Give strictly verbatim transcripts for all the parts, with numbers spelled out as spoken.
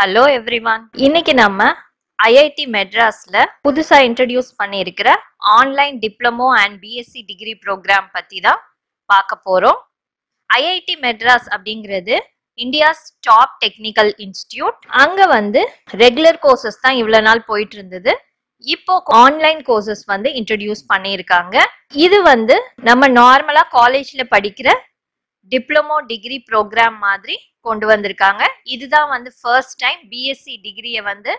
Hello everyone. இன்னைக்கு நம்ம I I T Madrasல புதுசா இன்ட்ரோடியூஸ் பண்ணியிருக்கிற online diploma and B Sc degree program பத்தி தான் பார்க்க போறோம். I I T Madras அப்படிங்கிறது இந்தியாஸ் டாப் டெக்னிக்கல் இன்ஸ்டிடியூட். அங்க வந்து ரெகுலர் கோர்சஸ் தான் இவ்வளவு நாள் போயிட்டு இருந்தது. இப்போ ஆன்லைன் கோர்சஸ் வந்து இன்ட்ரோடியூஸ் பண்ணியிருக்காங்க. இது வந்து நம்ம நார்மலா காலேஜ்ல படிக்கிற டிப்ளமோ டிகிரி ப்ரோக்ராம் மாதிரி கொண்டு வந்திருக்காங்க. இதுதான் வந்து ஃபர்ஸ்ட் டைம் B Sc டிகிரியை வந்து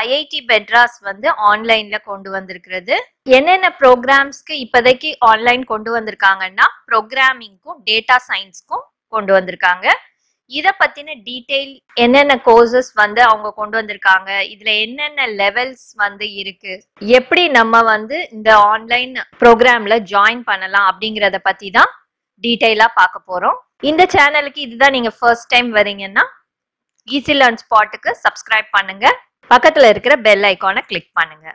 I I T Madras வந்து ஆன்லைன்ல கொண்டு வந்திருக்கிறது. என்னென்ன ப்ரோக்ராம்ஸ்க்கு இப்போதைக்கு ஆன்லைன் கொண்டு வந்திருக்காங்கன்னா ப்ரோக்ராமிங்க்கும் டேட்டா சயின்ஸ்க்கும் கொண்டு வந்திருக்காங்க. இதை பத்தின டீடைல் என்னென்ன கோர்சஸ் வந்து அவங்க கொண்டு வந்திருக்காங்க, இதுல என்னென்ன லெவல்ஸ் வந்து இருக்கு, எப்படி நம்ம வந்து இந்த ஆன்லைன் ப்ரோக்ராம்ல ஜாயின் பண்ணலாம் அப்படிங்கிறத பத்தி தான் டீடைலா பார்க்க போறோம். இந்த சேனலுக்கு இதுதான் நீங்க ஃபர்ஸ்ட் டைம் வரீங்கன்னா ஈஸி லேர்ன் ஸ்பாட்டுக்கு சப்ஸ்கிரைப் பண்ணுங்க, பக்கத்துல இருக்கிற பெல் ஐக்கானை கிளிக் பண்ணுங்க.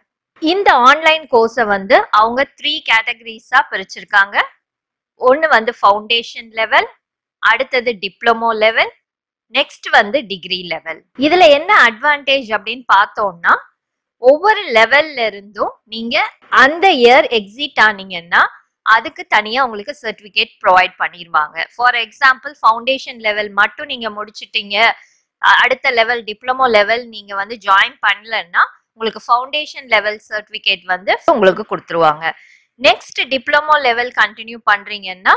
இந்த ஆன்லைன் கோர்ஸை வந்து அவங்க த்ரீ கேட்டகரிஸா பிரிச்சிருக்காங்க. ஒன்று வந்து ஃபவுண்டேஷன் லெவல், அடுத்தது டிப்ளமோ லெவல், நெக்ஸ்ட் வந்து டிகிரி லெவல். இதுல என்ன அட்வான்டேஜ் அப்படின்னு பார்த்தோம்னா ஒவ்வொரு லெவல்ல இருந்தும் நீங்க அந்த இயர் எக்ஸிட் ஆனீங்கன்னா அதுக்கு தனியா உங்களுக்கு சர்டிபிகேட் ப்ரொவைட் பண்ணிடுவாங்க. ஃபார் எக்ஸாம்பிள், ஃபவுண்டேஷன் லெவல் மட்டும் நீங்க முடிச்சிட்டீங்க, அடுத்த லெவல் டிப்ளமோ லெவல் நீங்க வந்து ஜாயின் பண்ணலன்னா உங்களுக்கு ஃபவுண்டேஷன் லெவல் சர்டிபிகேட் வந்து உங்களுக்கு கொடுத்துருவாங்க. நெக்ஸ்ட் டிப்ளமோ லெவல் கண்டினியூ பண்றீங்கன்னா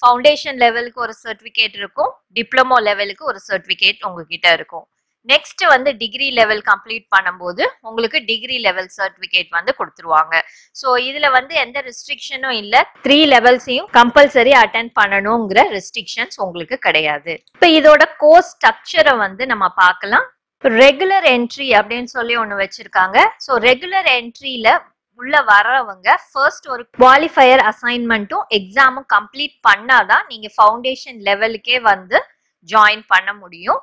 ஃபவுண்டேஷன் லெவலுக்கு ஒரு சர்டிபிகேட் இருக்கும், டிப்ளமோ லெவலுக்கு ஒரு சர்டிபிகேட் உங்ககிட்ட இருக்கும். நெக்ஸ்ட் வந்து டிகிரி லெவல் கம்ப்ளீட் பண்ணும்போது உங்களுக்கு டிகிரி லெவல் சர்டிபிகேட் வந்து கொடுத்துருவாங்க. ஸோ இதுல வந்து எந்த ரெஸ்ட்ரிக்ஷனும் இல்லை, த்ரீ லெவல்ஸையும் கம்பல்சரி அட்டென்ட் பண்ணணுங்கிற ரெஸ்ட்ரிக்ஷன்ஸ் உங்களுக்கு கிடையாது. இப்போ இதோட கோர்ஸ் ஸ்ட்ரக்சரை வந்து நம்ம பார்க்கலாம். ரெகுலர் என்ட்ரி அப்படின்னு சொல்லி ஒன்று வச்சிருக்காங்க. ஸோ ரெகுலர் என்ட்ரியில உள்ள வர்றவங்க ஃபர்ஸ்ட் ஒரு குவாலிஃபயர் அசைன்மெண்ட்டும் எக்ஸாமும் கம்ப்ளீட் பண்ணாதான் நீங்க ஃபவுண்டேஷன் லெவலுக்கே வந்து ஜாயின் பண்ண முடியும்.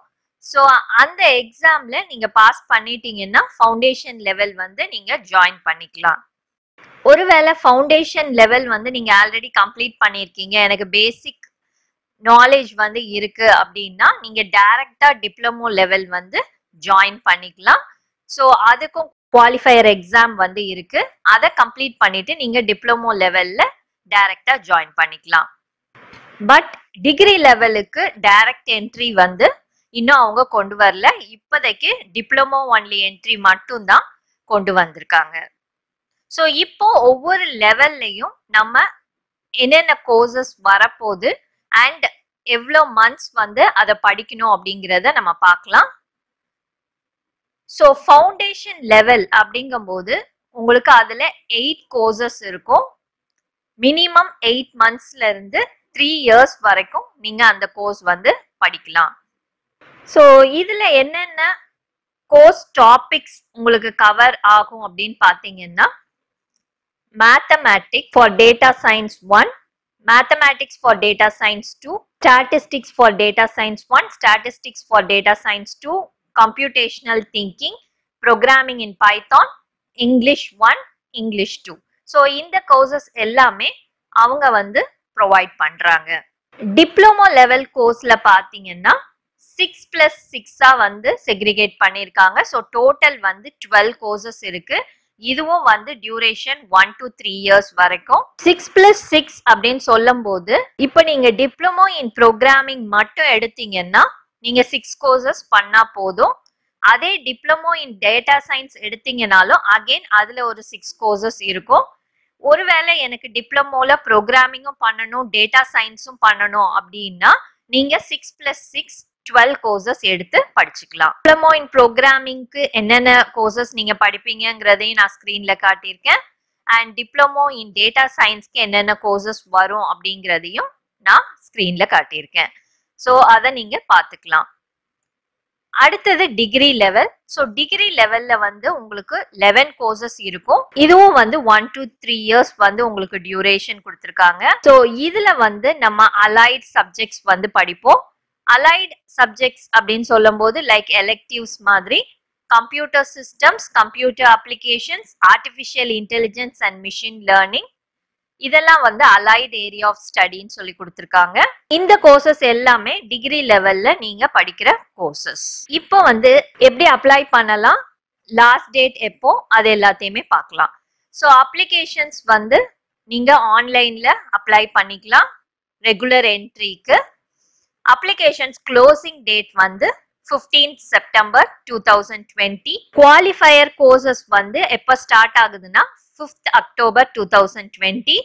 ஸோ அந்த எக்ஸாம்ல நீங்க பாஸ் பண்ணிட்டீங்கன்னா ஃபவுண்டேஷன் லெவல் வந்து நீங்க ஜாயின் பண்ணிக்கலாம். ஒருவேளை ஃபவுண்டேஷன் லெவல் வந்து நீங்க ஆல்ரெடி கம்ப்ளீட் பண்ணியிருக்கீங்க, எனக்கு பேசிக் நாலேஜ் வந்து இருக்கு அப்படின்னா நீங்க டைரக்டா டிப்ளமோ லெவல் வந்து ஜாயின் பண்ணிக்கலாம். ஸோ அதுக்கும் குவாலிஃபயர் எக்ஸாம் வந்து இருக்கு, அதை கம்ப்ளீட் பண்ணிட்டு நீங்க டிப்ளமோ லெவல்ல டைரக்டா ஜாயின் பண்ணிக்கலாம். பட் டிகிரி லெவலுக்கு டைரக்ட் என்ட்ரி வந்து இன்னும் அவங்க கொண்டு வரல, இப்போதைக்கு டிப்ளமோ ஒன்லி என்ட்ரி மட்டும் தான் கொண்டு வந்திருக்காங்க. ஸோ இப்போ ஒவ்வொரு லெவல்லையும் நம்ம என்னென்ன கோர்சஸ் வரப்போகுது அண்ட் எவ்வளோ மந்த்ஸ் வந்து அதை படிக்கணும் அப்படிங்கிறத நம்ம பார்க்கலாம். ஸோ ஃபவுண்டேஷன் லெவல் அப்படிங்கும்போது உங்களுக்கு அதில் எயிட் கோர்சஸ் இருக்கும். மினிமம் எயிட் மந்த்ஸ்ல இருந்து த்ரீ இயர்ஸ் வரைக்கும் நீங்க அந்த கோர்ஸ் வந்து படிக்கலாம். ஸோ இதுல என்னென்ன கோர்ஸ் டாபிக்ஸ் உங்களுக்கு கவர் ஆகும் அப்படின்னு பார்த்தீங்கன்னா mathematics for data science one, mathematics for data science two, statistics for data science one, statistics for data science two, computational thinking, programming in Python, English one, English two. So இந்த courses எல்லாமே அவங்க வந்து provide பண்றாங்க. Diploma level கோர்ஸ்ல பார்த்தீங்கன்னா six plus சிக்ஸா வந்து segregate பண்ணியிருக்காங்க. So total வந்து டுவெல் கோர்சஸ் இருக்கு. இதுவும் வந்து duration one to three years வரைக்கும். சிக்ஸ் பிளஸ் சிக்ஸ் அப்படின்னு சொல்லும் போது இப்போ நீங்க டிப்ளமோ இன் ப்ரோக்ராமிங் மட்டும் எடுத்தீங்கன்னா நீங்க சிக்ஸ் கோர்சஸ் பண்ணா போதும். அதே டிப்ளமோ இன் டேட்டா சயின்ஸ் எடுத்தீங்கனாலும் அகெயின் அதுல ஒரு சிக்ஸ் கோர்சஸ் இருக்கும். ஒருவேளை எனக்கு டிப்ளமோல ப்ரோக்ராமிங்கும் பண்ணணும் டேட்டா சயின்ஸும் பண்ணணும் அப்படின்னா நீங்க six plus six twelve courses எடுத்து படிச்சுக்கலாம். டிப்ளமோ இன் ப்ரோக்ராமிங்க்கு என்னென்ன கோர்சஸ் நீங்க படிப்பீங்கிறதையும் நான் ஸ்கிரீன்ல காட்டியிருக்கேன். அண்ட் டிப்ளமோ இன் டேட்டா சயின்ஸ்க்கு என்னென்ன கோர்சஸ் வரும் அப்படிங்கிறதையும் நான் ஸ்கிரீன்ல காட்டியிருக்கேன். ஸோ அதை நீங்க பார்த்துக்கலாம். அடுத்தது டிகிரி லெவல். ஸோ டிகிரி லெவல்ல வந்து உங்களுக்கு லெவன் கோர்சஸ் இருக்கும். இதுவும் வந்து ஒன் டு த்ரீ இயர்ஸ் வந்து உங்களுக்கு டியூரேஷன் கொடுத்துருக்காங்க. ஸோ இதுல வந்து நம்ம அலைட் சப்ஜெக்ட்ஸ் வந்து படிப்போம். அலைட் சப்ஜெக்ட்ஸ் அப்படின்னு சொல்லும் போது லைக் எலெக்டிவ்ஸ் மாதிரி computer systems, computer applications, artificial intelligence and machine learning, இதெல்லாம் வந்து allied area of study ன்னு சொல்லி கொடுத்திருக்காங்க. இந்த கோர்சஸ் எல்லாமே டிகிரி லெவல்ல நீங்க படிக்கிற கோர்சஸ். இப்போ வந்து எப்படி அப்ளை பண்ணலாம், லாஸ்ட் டேட் எப்போ, அது எல்லாத்தையுமே பார்க்கலாம். ஸோ அப்ளிகேஷன்ஸ் வந்து நீங்க ஆன்லைன்ல அப்ளை பண்ணிக்கலாம் ரெகுலர் என்ட்ரிக்கு. அப்ளிகேஷன்ஸ் க்ளோசிங் டேட் வந்து fifteenth September two thousand twenty. Qualifier courses வந்து எப்போ ஸ்டார்ட் ஆகுதுன்னா fifth October two thousand twenty.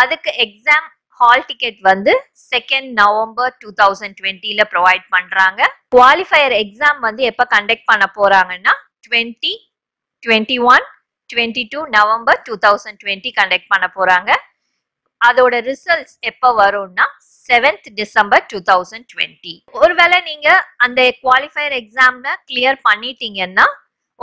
அதுக்கு எக்ஸாம் ஹால் டிக்கெட் வந்து second November two thousand twenty-ல ப்ரொவைட் பண்றாங்க. குவாலிஃபயர் எக்ஸாம் வந்து எப்போ கண்டக்ட் பண்ண போறாங்கன்னா twenty, twenty-one, twenty-two November two thousand twenty conduct பண்ண போறாங்க. அதோட ரிசல்ட்ஸ் எப்ப வரும்னா seventh December two thousand twenty. ஒருவேளை நீங்க அந்த குவாலிஃபயர் எக்ஸாம்ல கிளியர் பண்ணிட்டீங்கன்னா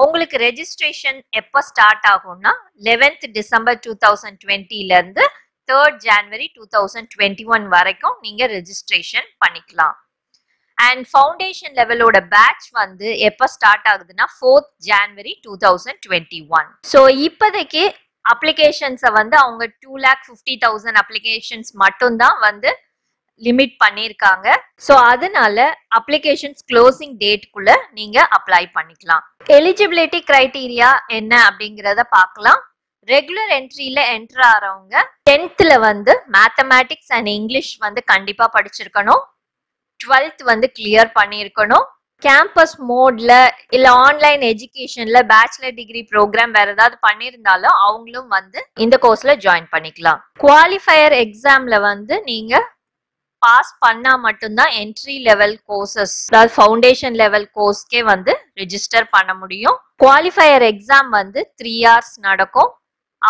உங்களுக்கு ரெஜிஸ்ட்ரேஷன் எப்போ ஸ்டார்ட் ஆகும்னா eleventh December two thousand twenty-ல இருந்து third January two thousand twenty-one வரைக்கும் நீங்க ரெஜிஸ்ட்ரேஷன் பண்ணிக்கலாம். அண்ட் ஃபவுண்டேஷன் லெவலோட பேட்ச் வந்து எப்போ ஸ்டார்ட் ஆகுதுன்னா fourth January two thousand twenty-one. So இப்போதைக்கு அப்ளிகேஷன்ஸை வந்து அவங்க two lakh fifty thousand applications மட்டும்தான் வந்து லிமிட் பண்ணியிருக்காங்க. ஸோ அதனால அப்ளிகேஷன்ஸ் க்ளோசிங் டேட்டுக்குள்ள நீங்க அப்ளை பண்ணிக்கலாம். எலிஜிபிலிட்டி கிரைட்டீரியா என்ன அப்படிங்கிறத பார்க்கலாம். ரெகுலர் என்ட்ரியில என்ட்ரு ஆறவங்க டென்த்ல வந்து மேத்தமேட்டிக்ஸ் அண்ட் இங்கிலீஷ் வந்து கண்டிப்பா படிச்சிருக்கணும். டுவெல்த் வந்து கிளியர் பண்ணியிருக்கணும். கேம்பஸ் மோட்ல இல்ல ஆன்லைன் எஜுகேஷன்ல பேச்சுலர் டிகிரி ப்ரோக்ராம் வேற ஏதாவது பண்ணியிருந்தாலும் அவங்களும் வந்து இந்த கோர்ஸ்ல ஜாயின் பண்ணிக்கலாம். குவாலிஃபயர் எக்ஸாம்ல வந்து நீங்க பாஸ் பண்ணா மட்டும்தான் என்ட்ரி லெவல் கோர்சஸ், அதாவது ஃபவுண்டேஷன் லெவல் கோர்ஸ்க்கே வந்து ரெஜிஸ்டர் பண்ண முடியும். குவாலிஃபயர் எக்ஸாம் வந்து த்ரீ ஹார்ஸ் நடக்கும்.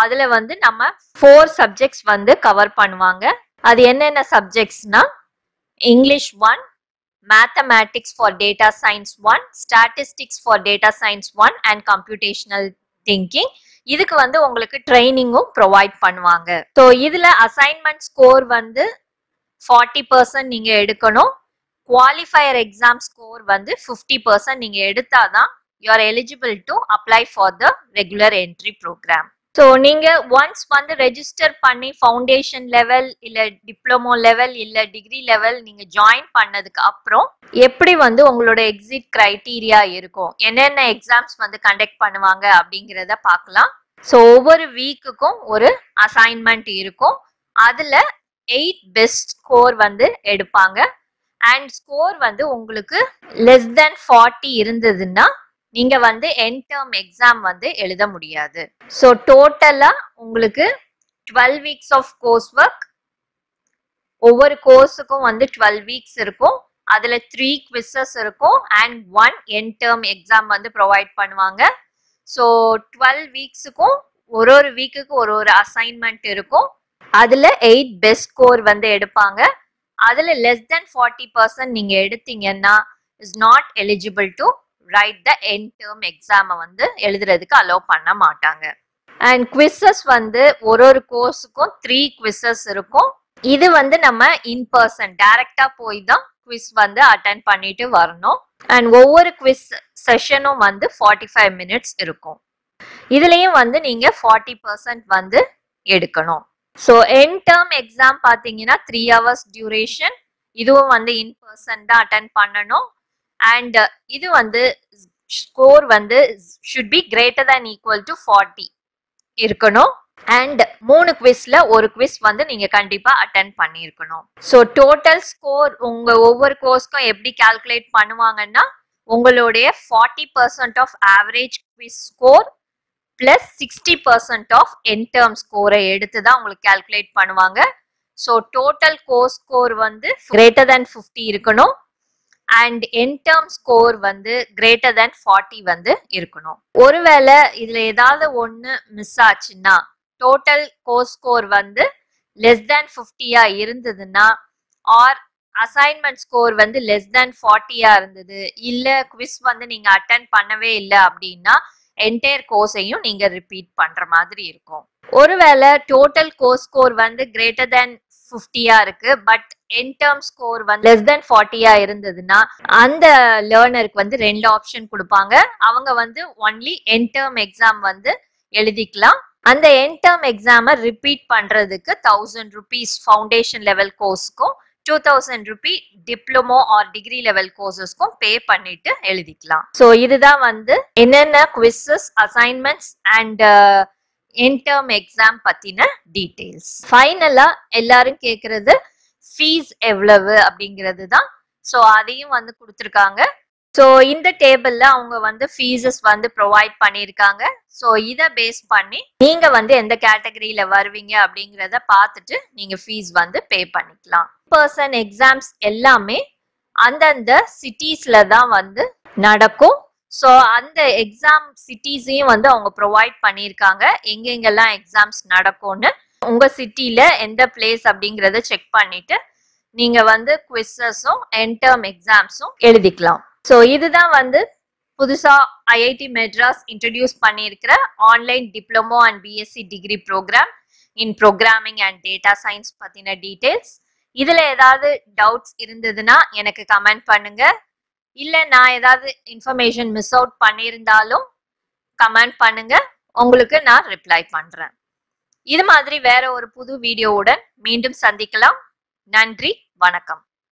அதுல வந்து நம்ம ஃபோர் சப்ஜெக்ட்ஸ் வந்து கவர் பண்ணுவாங்க. அது என்னென்ன சப்ஜெக்ட்ஸ்னா English one, Mathematics for Data Science one, Statistics for Data Science one and Computational Thinking. இதுக்கு வந்து உங்களுக்கு ட்ரைனிங்கும் ப்ரொவைட் பண்ணுவாங்க. ஸோ இதில் அசைன்மெண்ட் ஸ்கோர் வந்து ஃபார்ட்டி பர்சன்ட் நீங்கள் எடுக்கணும். குவாலிஃபயர் எக்ஸாம் ஸ்கோர் வந்து ஃபிஃப்டி பர்சன்ட் நீங்கள் எடுத்தாதான் you are eligible to apply for the regular entry program. So நீங்கள் ஒன்ஸ் வந்து ரெஜிஸ்டர் பண்ணி ஃபவுண்டேஷன் லெவல் இல்லை டிப்ளமோ லெவல் இல்லை டிகிரி லெவல் நீங்கள் ஜாயின் பண்ணதுக்கு அப்புறம் எப்படி வந்து உங்களோட எக்ஸிட் க்ரைட்டீரியா இருக்கும், என்னென்ன எக்ஸாம்ஸ் வந்து கண்டக்ட் பண்ணுவாங்க அப்படிங்கிறத பார்க்கலாம். ஸோ ஒவ்வொரு வீக்குக்கும் ஒரு அசைன்மெண்ட் இருக்கும். அதில் எயிட் பெஸ்ட் ஸ்கோர் வந்து எடுப்பாங்க. அண்ட் ஸ்கோர் வந்து உங்களுக்கு லெஸ் தென் ஃபார்ட்டி இருந்ததுன்னா நீங்க வந்து என் டேர்ம் எக்ஸாம் வந்து எழுத முடியாது. ஸோ டோட்டலா உங்களுக்கு twelve weeks of course work. ஒவ்வொரு கோர்ஸுக்கும் வந்து டுவெல் வீக்ஸ் இருக்கும். அதுல த்ரீ குவிசஸ் இருக்கும் and one end term exam வந்து ப்ரொவைட் பண்ணுவாங்க. ஸோ டுவெல் வீக்ஸுக்கும் ஒரு ஒரு வீக்குக்கு ஒரு ஒரு அசைன்மெண்ட் இருக்கும். அதுல எயிட் பெஸ்ட் ஸ்கோர் வந்து எடுப்பாங்க. அதுல லெஸ் தென் ஃபார்ட்டி பர்சன்ட் நீங்க எடுத்தீங்கன்னா is not eligible to write the end term exam வந்து எழுதுறதுக்கு அலோ பண்ண மாட்டாங்க. அண்ட் குவிசஸ் வந்து ஒரு ஒரு கோர்ஸுக்கும் த்ரீ குவிசஸ் இருக்கும். இது வந்து நம்ம இன் பர்சன் டைரக்டா போய் தான் குவிஸ் வந்து அட்டென்ட் பண்ணிட்டு வரணும். அண்ட் ஒவ்வொரு குவிஸ் செஷனும் வந்து ஃபார்ட்டி ஃபைவ் மினிட்ஸ் இருக்கும். இதுலயும் வந்து நீங்க ஃபார்ட்டி பர்சன்ட் வந்து எடுக்கணும். ஸோ என் டேர்ம் எக்ஸாம் பார்த்தீங்கன்னா த்ரீ ஹவர்ஸ் டியூரேஷன். இதுவும் வந்து இன் பர்சன் தான் அட்டென்ட் பண்ணணும். அண்ட் இது வந்து ஸ்கோர் வந்து should be greater than equal to forty இருக்கணும். அண்ட் மூணு குவிஸ்ல ஒரு குவிஸ் வந்து நீங்க கண்டிப்பா அட்டென்ட் பண்ணிருக்கணும். ஸோ டோட்டல் ஸ்கோர் உங்க ஒவ்வொரு கோர்ஸ்க்கும் எப்படி கால்குலேட் பண்ணுவாங்கன்னா உங்களுடைய forty percent of average quiz score plus sixty percent of end term ஸ்கோரை எடுத்து தான் உங்களுக்கு கால்குலேட் பண்ணுவாங்க. ஸோ டோட்டல் கோர்ஸ் ஸ்கோர் வந்து கிரேட்டர் தேன் ஃபிஃப்டி இருக்கணும். அண்ட் என் டேர்ம் ஸ்கோர் வந்து கிரேட்டர் தேன் ஃபார்ட்டி வந்து இருக்கணும். ஒருவேளை இதுல ஏதாவது ஒன்று மிஸ் ஆச்சுன்னா டோட்டல் கோர்ஸ் ஸ்கோர் வந்து லெஸ் தேன் ஃபிஃப்டியா இருந்ததுன்னா ஆர் அசைன்மெண்ட் ஸ்கோர் வந்து லெஸ் தேன் ஃபார்ட்டியா இருந்தது இல்லை குவிஸ் வந்து நீங்கள் அட்டென்ட் பண்ணவே இல்லை அப்படின்னா என்டையர் கோர்ஸையும் நீங்கள் ரிப்பீட் பண்ணுற மாதிரி இருக்கும். ஒருவேளை டோட்டல் கோர்ஸ் ஸ்கோர் வந்து கிரேட்டர் தேன் ஃபிஃப்டியா இருக்கு பட் என் டேர்ம் ஸ்கோர் வந்து லெஸ் தென் ஃபார்ட்டியா இருந்ததுன்னா அந்த லேர்னருக்கு வந்து ரெண்டு ஆப்ஷன் கொடுப்பாங்க. அவங்க வந்து ஒன்லி என் டேர்ம் எக்ஸாம் வந்து எழுதிக்கலாம். And the end term exam repeat பண்றதுக்கு thousand rupees foundation level course को two thousand rupee diploma or degree level courses को pay பண்ணிட்டு எழுதிக்கலாம். So இதுதான் வந்து என்னென்ன quizzes, assignments and uh, end term exam பத்தின details. Finally எல்லாரும் கேக்குறது fees எவ்வளவு அப்படிங்கிறதுதான். So அதையும் வந்து கொடுத்திருக்காங்க. So இந்த டேபிள்ல அவங்க வந்து ஃபீஸஸ் வந்து ப்ரொவைட் பண்ணிருக்காங்க. So இத பேஸ் பண்ணி நீங்க வந்து எந்த கேட்டகரியில வருவீங்க அப்படிங்கறத பார்த்துட்டு நீங்க ஃபீஸ் வந்து பே பண்ணிக்கலாம். பர்சன் எக்ஸாம்ஸ் எல்லாமே அந்தந்த சிட்டிஸ்ல தான் வந்து நடக்கும். So அந்த எக்ஸாம் சிட்டிஸையும் வந்து அவங்க ப்ரொவைட் பண்ணிருக்காங்க. எங்கெங்கெல்லாம் எக்ஸாம்ஸ் நடக்கும்னு உங்க சிட்டில எந்த பிளேஸ் அப்படிங்கறத செக் பண்ணிட்டு நீங்க வந்து குவிஸஸும் எண்ட் டர்ம் எக்ஸாம்ஸும் எழுதிக்கலாம். So இதுதான் வந்து புதுசா I I T Madras introduce பண்ணியிருக்கிற online diploma and B Sc degree program in programming and data science பத்தின details. இதுல ஏதாவது doubts இருந்ததுன்னா எனக்கு கமெண்ட் பண்ணுங்க. இல்ல நான் ஏதாவது இன்ஃபர்மேஷன் மிஸ் அவுட் பண்ணியிருந்தாலும் கமெண்ட் பண்ணுங்க, உங்களுக்கு நான் ரிப்ளை பண்றேன். இது மாதிரி வேற ஒரு புது வீடியோவுடன் மீண்டும் சந்திக்கலாம். நன்றி, வணக்கம்.